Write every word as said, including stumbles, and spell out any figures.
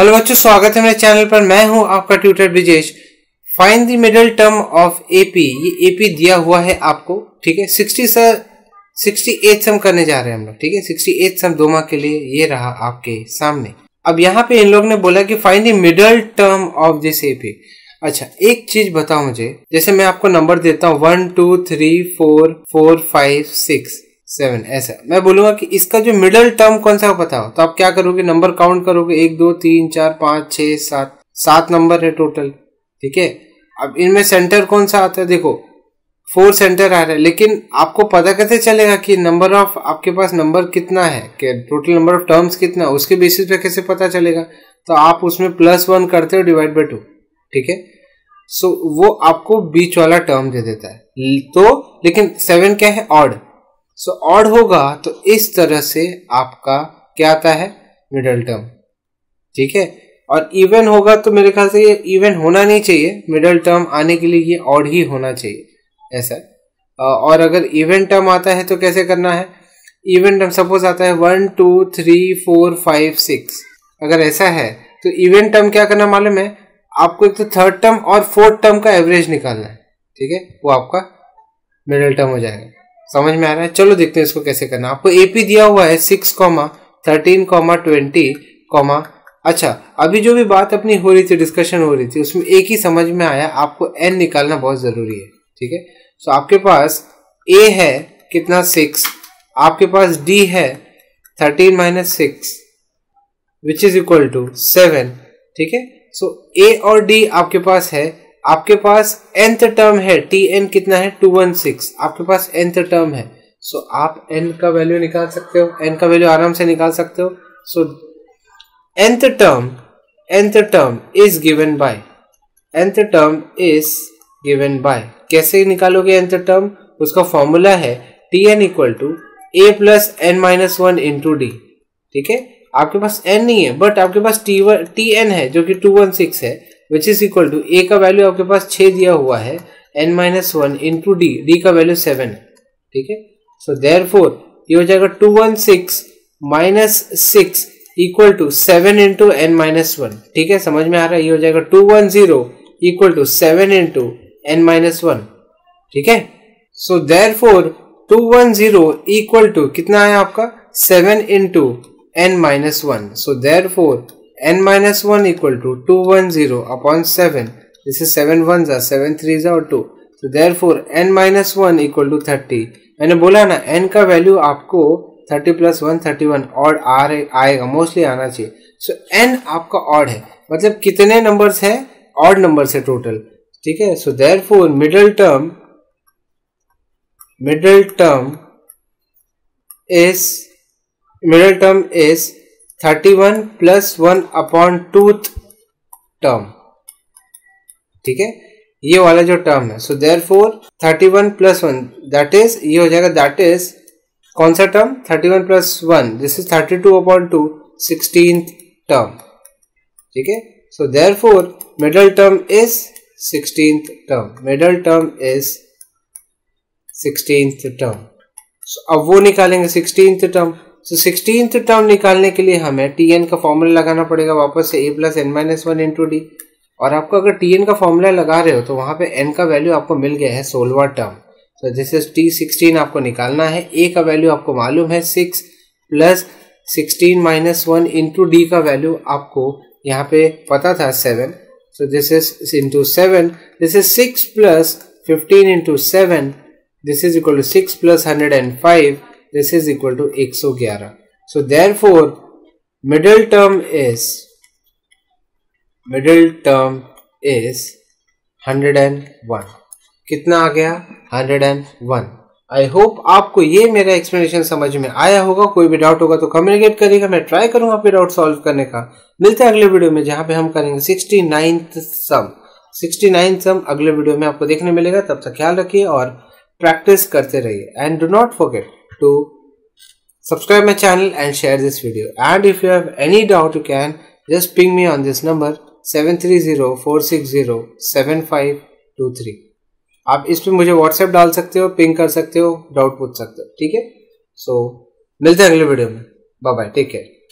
Hello बच्चों, स्वागत है मेरे चैनल पर। मैं हूं आपका tutor Brijesh. Find the middle term of AP. ये एपी दिया हुआ है आपको, ठीक है। Sixty sir sixty eight sum करने जा रहे हैं हम लोग, ठीक है। सिक्सटी एट सम दो माह के लिए ये रहा आपके सामने। अब यहाँ पे इन लोग ने बोला कि find the middle term of this AP. अच्छा, एक चीज बताओ मुझे, जैसे मैं आपको नंबर देता हूँ one two three four four five six seven, ऐसा मैं बोलूंगा कि इसका जो मिडल टर्म कौन सा बताओ, तो आप क्या करोगे, नंबर काउंट करोगे। एक दो तीन चार पाँच छः सात, सात नंबर है टोटल, ठीक है। अब इनमें सेंटर कौन सा आता है, देखो फोर सेंटर आ रहा है, लेकिन आपको पता कैसे चलेगा कि नंबर ऑफ आपके पास नंबर कितना है, कि टोटल नंबर ऑफ टर्म्स कितना, उसके बेसिस पे कैसे पता चलेगा। तो आप उसमें प्लस वन करते हो डिवाइड बाई टू, ठीक है। सो so, वो आपको बीच वाला टर्म दे देता है। तो लेकिन सेवन क्या है, ऑड। सो so, ऑड होगा तो इस तरह से आपका क्या आता है, मिडल टर्म, ठीक है। और इवन होगा तो मेरे ख्याल से ये इवन होना नहीं चाहिए, मिडल टर्म आने के लिए ये ऑड ही होना चाहिए, ऐसा। और अगर इवन टर्म आता है तो कैसे करना है, इवन टर्म सपोज आता है one two three four five six, अगर ऐसा है तो इवन टर्म क्या करना मालूम है आपको, एक तो थर्ड टर्म और फोर्थ टर्म का एवरेज निकालना है, ठीक है। वो आपका मिडल टर्म हो जाएगा। समझ में आ रहा है? चलो देखते हैं इसको कैसे करना। आपको एपी दिया हुआ है six comma thirteen comma twenty comma. अच्छा, अभी जो भी बात अपनी हो रही थी, डिस्कशन हो रही थी, उसमें एक ही समझ में आया, आपको एन निकालना बहुत जरूरी है, ठीक है। सो आपके पास ए है कितना, सिक्स, आपके पास डी है thirteen minus six which is equal to seven, ठीक है। सो ए और डी आपके पास है। आपके पास nth टर्म है, टी एन कितना है, टू वन सिक्स, आपके पास nth टर्म है। सो so, आप n का वैल्यू निकाल सकते हो, n का वैल्यू आराम से निकाल सकते हो। So so, nth term nth term is given by nth term is given by कैसे निकालोगे nth टर्म, उसका फॉर्मूला है T N equal to A plus N minus one into D, ठीक है। आपके पास n नहीं है, बट आपके पास टी वन टी एन है जो कि टू वन सिक्स है, which is equal to A का वैल्यू आपके पास छः दिया हुआ है, N minus one into D, D का वैल्यू सेवन है, ठीक है। सो देयरफॉर ये हो जाएगा two one six minus six equal to seven into N minus one, ठीक है। समझ में आ रहा है? ये हो जाएगा two one zero equal to seven into N minus one, ठीक है। So therefore two one zero equal to कितना आया आपका, seven into N minus one. So therefore n minus one equal to two hundred ten upon seven. This is seven ones are seven threes are two. So therefore n minus one equal to thirty. मैंने बोला ना n का value आपको thirty plus one thirty one odd आ रहे आएगा, mostly आना चाहिए। सो so, n आपका ऑड है, मतलब कितने नंबर्स है, ऑड नंबर्स है टोटल, ठीक है। So therefore middle term middle term is middle term is thirty one plus one upon two term, ठीक है। ये वाला जो टर्म है, so therefore thirty one plus one that is, ये हो जाएगा दैट इज कौन सा term, thirty one plus one this is thirty two upon two sixteen term, ठीक है। So therefore middle term is sixteen term, middle term is sixteen term. अब वो निकालेंगे sixteen term. So sixteen term निकालने के लिए हमें T N का फॉर्मूला लगाना पड़ेगा वापस से, A plus N minus one into D. और आपको अगर टी एन का फॉर्मूला लगा रहे हो तो वहाँ पे एन का वैल्यू आपको मिल गया है सोलवा term. So this is T sixteen आपको निकालना है। ए का वैल्यू आपको मालूम है six plus sixteen minus one into D का वैल्यू आपको यहाँ पे पता था seven. So this is into seven, this is six plus fifteen into seven this is equal to six plus hundred and five this is equal to एक सौ ग्यारह। So therefore middle term is middle term is hundred and one. कितना आ गया, hundred and one. I hope आपको ये मेरा explanation समझ में आया होगा। कोई भी डाउट होगा तो कम्युनिकेट करिएगा, मैं ट्राई करूंगा आपके डाउट सॉल्व करने का। मिलते हैं अगले वीडियो में, जहां पे हम करेंगे sixty ninth sum sixty ninth sum अगले वीडियो में आपको देखने मिलेगा। तब तक ख्याल रखिए और प्रैक्टिस करते रहिए, and do not forget to subscribe my channel and share this video. And if you have any doubt, you can just ping me on this number seven three zero four six zero seven five two three. आप इस पे मुझे WhatsApp डाल सकते हो, ping कर सकते हो, doubt पूछ सकते हो, ठीक है। So मिलते हैं अगले वीडियो में, bye bye, take care.